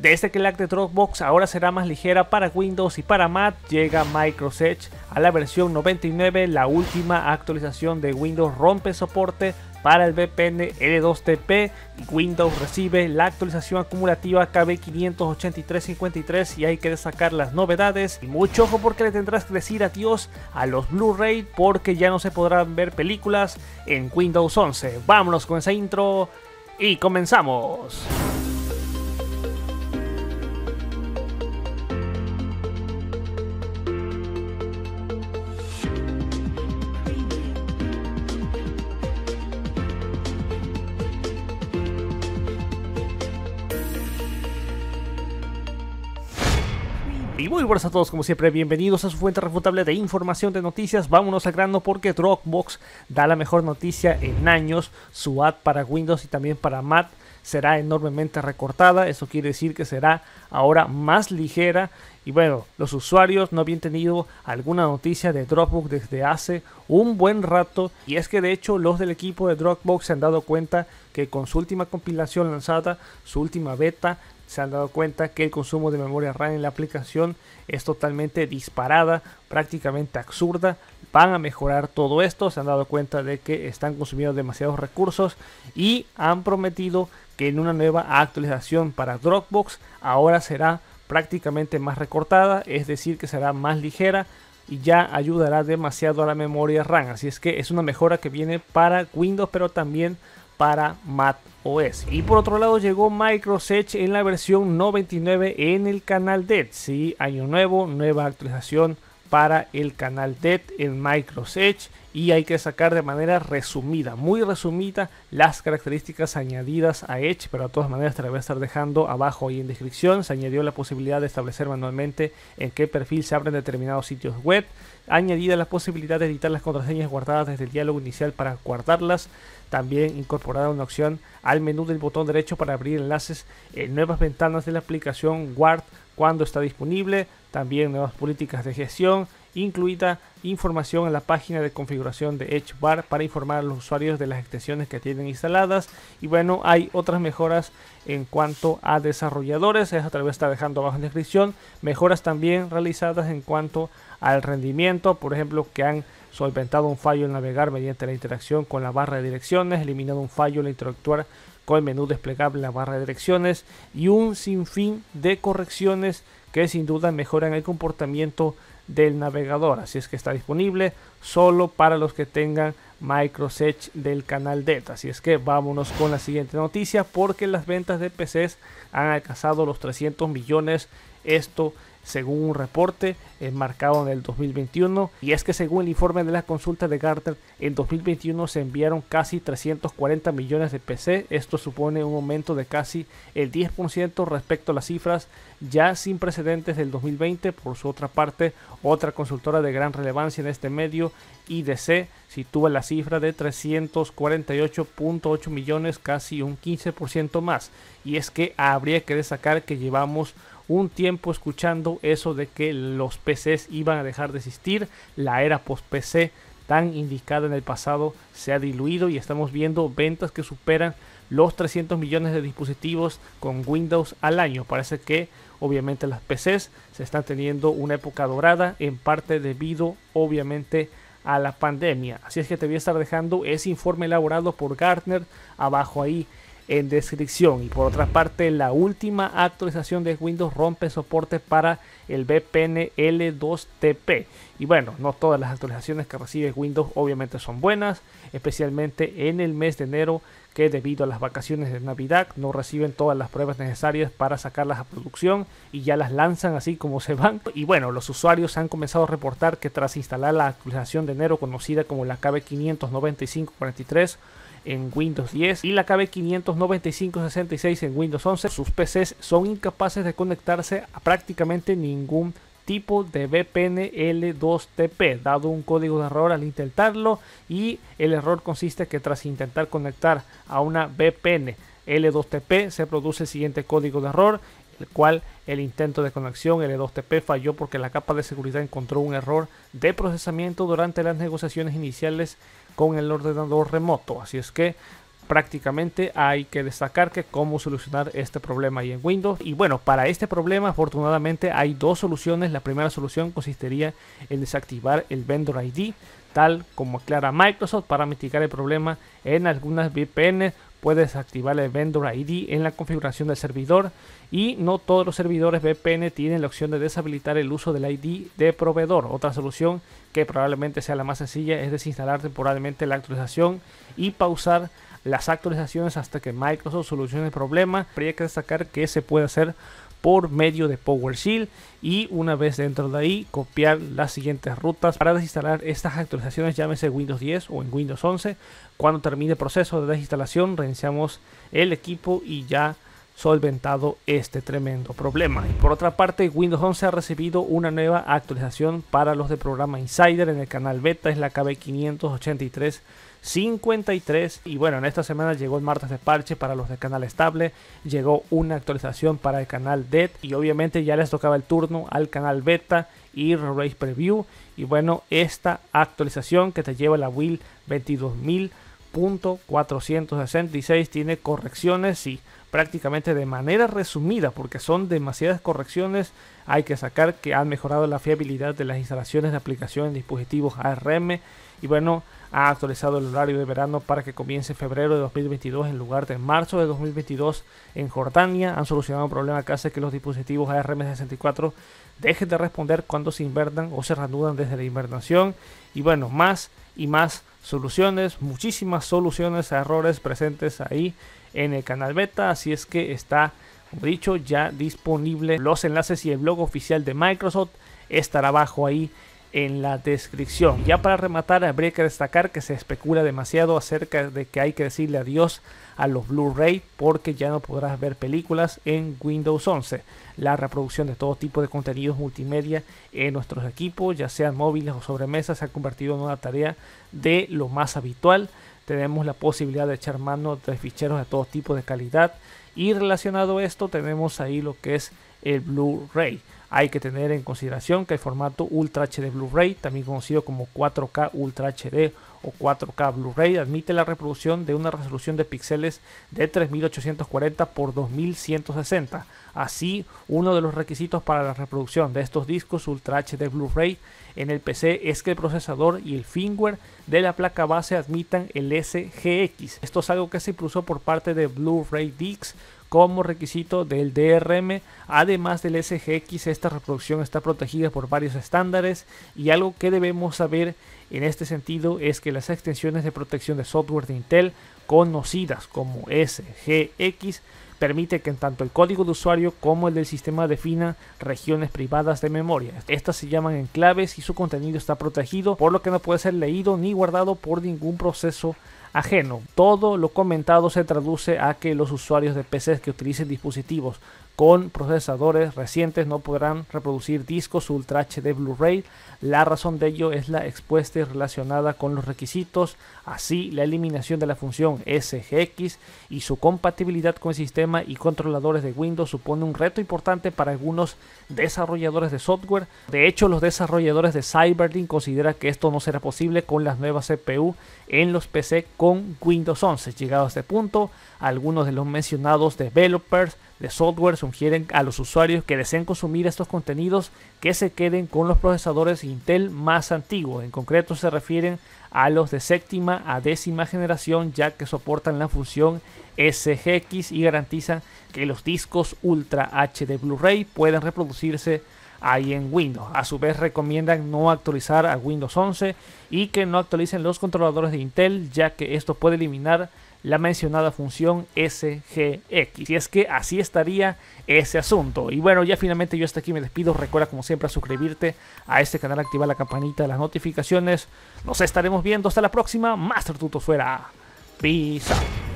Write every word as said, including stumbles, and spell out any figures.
Desde que la de Dropbox ahora será más ligera para Windows y para Mac, llega Microsoft Edge a la versión noventa y nueve, la última actualización de Windows rompe soporte para el V P N L dos T P, Windows recibe la actualización acumulativa K B cinco ocho tres cinco tres y hay que destacar las novedades. Y mucho ojo porque le tendrás que decir adiós a los Blu-ray porque ya no se podrán ver películas en Windows once. Vámonos con esa intro y comenzamos. Y muy buenas a todos, como siempre, bienvenidos a su fuente refutable de información de noticias. Vámonos al grano porque Dropbox da la mejor noticia en años. Su add para Windows y también para Mac será enormemente recortada. Eso quiere decir que será ahora más ligera. Y bueno, los usuarios no habían tenido alguna noticia de Dropbox desde hace un buen rato. Y es que de hecho los del equipo de Dropbox se han dado cuenta que con su última compilación lanzada, su última beta, se han dado cuenta que el consumo de memoria RAM en la aplicación es totalmente disparada, prácticamente absurda. Van a mejorar todo esto, se han dado cuenta de que están consumiendo demasiados recursos y han prometido que en una nueva actualización para Dropbox ahora será prácticamente más recortada, es decir que será más ligera y ya ayudará demasiado a la memoria RAM. Así es que es una mejora que viene para Windows pero también para Mac O S. Y por otro lado llegó Microsoft Edge en la versión noventa y nueve en el canal D E D. Sí, año nuevo, nueva actualización para el canal D E D en Microsoft Edge. Y hay que sacar de manera resumida, muy resumida, las características añadidas a Edge, pero de todas maneras te las voy a estar dejando abajo y en descripción. Se añadió la posibilidad de establecer manualmente en qué perfil se abren determinados sitios web, añadida la posibilidad de editar las contraseñas guardadas desde el diálogo inicial para guardarlas, también incorporada una opción al menú del botón derecho para abrir enlaces en nuevas ventanas de la aplicación Guard cuando está disponible, también nuevas políticas de gestión, incluida información en la página de configuración de Edge Bar para informar a los usuarios de las extensiones que tienen instaladas. Y bueno, hay otras mejoras en cuanto a desarrolladores, eso tal vez está dejando abajo en la descripción, mejoras también realizadas en cuanto al rendimiento, por ejemplo que han solventado un fallo en navegar mediante la interacción con la barra de direcciones, eliminado un fallo al interactuar con el menú desplegable en la barra de direcciones y un sinfín de correcciones que sin duda mejoran el comportamiento del navegador. Así es que está disponible solo para los que tengan Microsoft Edge del canal D E T. Así es que vámonos con la siguiente noticia porque las ventas de P Cs han alcanzado los trescientos millones, esto según un reporte enmarcado en el dos mil veintiuno. Y es que según el informe de la consulta de Gartner, en dos mil veintiuno se enviaron casi trescientos cuarenta millones de P C. Esto supone un aumento de casi el diez por ciento respecto a las cifras ya sin precedentes del dos mil veinte. Por su otra parte, otra consultora de gran relevancia en este medio, I D C, sitúa la cifra de trescientos cuarenta y ocho punto ocho millones, casi un quince por ciento más. Y es que habría que destacar que llevamos un tiempo escuchando eso de que los P Cs iban a dejar de existir, la era post-P C tan indicada en el pasado se ha diluido y estamos viendo ventas que superan los trescientos millones de dispositivos con Windows al año. Parece que obviamente las P Cs se están teniendo una época dorada, en parte debido obviamente a la pandemia. Así es que te voy a estar dejando ese informe elaborado por Gartner abajo ahí en descripción. Y por otra parte, la última actualización de Windows rompe soporte para el V P N L dos T P. Y bueno, no todas las actualizaciones que recibe Windows obviamente son buenas, especialmente en el mes de enero, que debido a las vacaciones de Navidad no reciben todas las pruebas necesarias para sacarlas a producción y ya las lanzan así como se van. Y bueno, los usuarios han comenzado a reportar que tras instalar la actualización de enero conocida como la K B cinco nueve cinco cuatro tres en Windows diez y la K B cinco nueve cinco seis seis en Windows once, sus P Cs son incapaces de conectarse a prácticamente ningún tipo de V P N L dos T P, dado un código de error al intentarlo, y el error consiste que tras intentar conectar a una V P N L dos T P se produce el siguiente código de error, el cual el intento de conexión L dos T P falló porque la capa de seguridad encontró un error de procesamiento durante las negociaciones iniciales con el ordenador remoto. Así es que prácticamente hay que destacar que cómo solucionar este problema ahí en Windows. Y bueno, para este problema afortunadamente hay dos soluciones. La primera solución consistiría en desactivar el Vendor I D, tal como aclara Microsoft. Para mitigar el problema en algunas V P N puedes activar el Vendor I D en la configuración del servidor, y no todos los servidores V P N tienen la opción de deshabilitar el uso del I D de proveedor. Otra solución que probablemente sea la más sencilla es desinstalar temporalmente la actualización y pausar las actualizaciones hasta que Microsoft solucione el problema. Habría que destacar que se puede hacer por medio de PowerShell, y una vez dentro de ahí copiar las siguientes rutas para desinstalar estas actualizaciones, llámese Windows diez o en Windows once. Cuando termine el proceso de desinstalación reiniciamos el equipo y ya solventado este tremendo problema. Y por otra parte, Windows once ha recibido una nueva actualización para los de programa Insider en el canal beta, es la K B cinco ocho tres cinco tres. Y bueno, en esta semana llegó el martes de parche para los de canal estable, llegó una actualización para el canal D E D, y obviamente ya les tocaba el turno al canal beta y Race Preview. Y bueno, esta actualización que te lleva a la build veintidós mil punto cuatrocientos sesenta y seis tiene correcciones, y prácticamente de manera resumida, porque son demasiadas correcciones. Hay que sacar que han mejorado la fiabilidad de las instalaciones de aplicaciones en dispositivos A R M, y bueno, ha actualizado el horario de verano para que comience febrero de dos mil veintidós en lugar de marzo de dos mil veintidós en Jordania. Han solucionado un problema que hace que los dispositivos A R M sesenta y cuatro dejen de responder cuando se invernan o se reanudan desde la invernación. Y bueno, más y más soluciones, muchísimas soluciones a errores presentes ahí en el canal beta. Así es que está, como dicho, ya disponible. Los enlaces y el blog oficial de Microsoft estará abajo ahí en la descripción. Ya para rematar, habría que destacar que se especula demasiado acerca de que hay que decirle adiós a los Blu-ray, porque ya no podrás ver películas en Windows once. La reproducción de todo tipo de contenidos multimedia en nuestros equipos, ya sean móviles o sobremesa, se ha convertido en una tarea de lo más habitual. Tenemos la posibilidad de echar mano de ficheros de todo tipo de calidad, y relacionado a esto tenemos ahí lo que es el Blu-ray. Hay que tener en consideración que el formato Ultra H D Blu-ray, también conocido como cuatro K Ultra H D o cuatro K Blu-ray, admite la reproducción de una resolución de píxeles de tres mil ochocientos cuarenta por dos mil ciento sesenta. Así, uno de los requisitos para la reproducción de estos discos Ultra H D Blu-ray en el P C es que el procesador y el firmware de la placa base admitan el S G X. Esto es algo que se impulsó por parte de Blu-ray Discs como requisito del D R M. Además del S G X, esta reproducción está protegida por varios estándares, y algo que debemos saber en este sentido es que las extensiones de protección de software de Intel, conocidas como S G X, permite que tanto el código de usuario como el del sistema definan regiones privadas de memoria. Estas se llaman enclaves, y su contenido está protegido, por lo que no puede ser leído ni guardado por ningún proceso ajeno. Todo lo comentado se traduce a que los usuarios de P Cs que utilicen dispositivos con procesadores recientes no podrán reproducir discos Ultra H D Blu-ray. La razón de ello es la expuesta y relacionada con los requisitos, así la eliminación de la función S G X y su compatibilidad con el sistema y controladores de Windows supone un reto importante para algunos desarrolladores de software. De hecho, los desarrolladores de CyberLink consideran que esto no será posible con las nuevas C P U en los P C con Windows once. Llegado a este punto, algunos de los mencionados developers de software sugieren a los usuarios que deseen consumir estos contenidos que se queden con los procesadores Intel más antiguos. En concreto se refieren a los de séptima a décima generación, ya que soportan la función S G X y garantizan que los discos Ultra H D Blu-ray puedan reproducirse ahí en Windows. A su vez recomiendan no actualizar a Windows once y que no actualicen los controladores de Intel, ya que esto puede eliminar la mencionada función S G X. Y es que así estaría ese asunto. Y bueno, ya finalmente yo hasta aquí me despido. Recuerda como siempre a suscribirte a este canal, activar la campanita de las notificaciones. Nos estaremos viendo hasta la próxima. Master Tuto fuera. Peace out.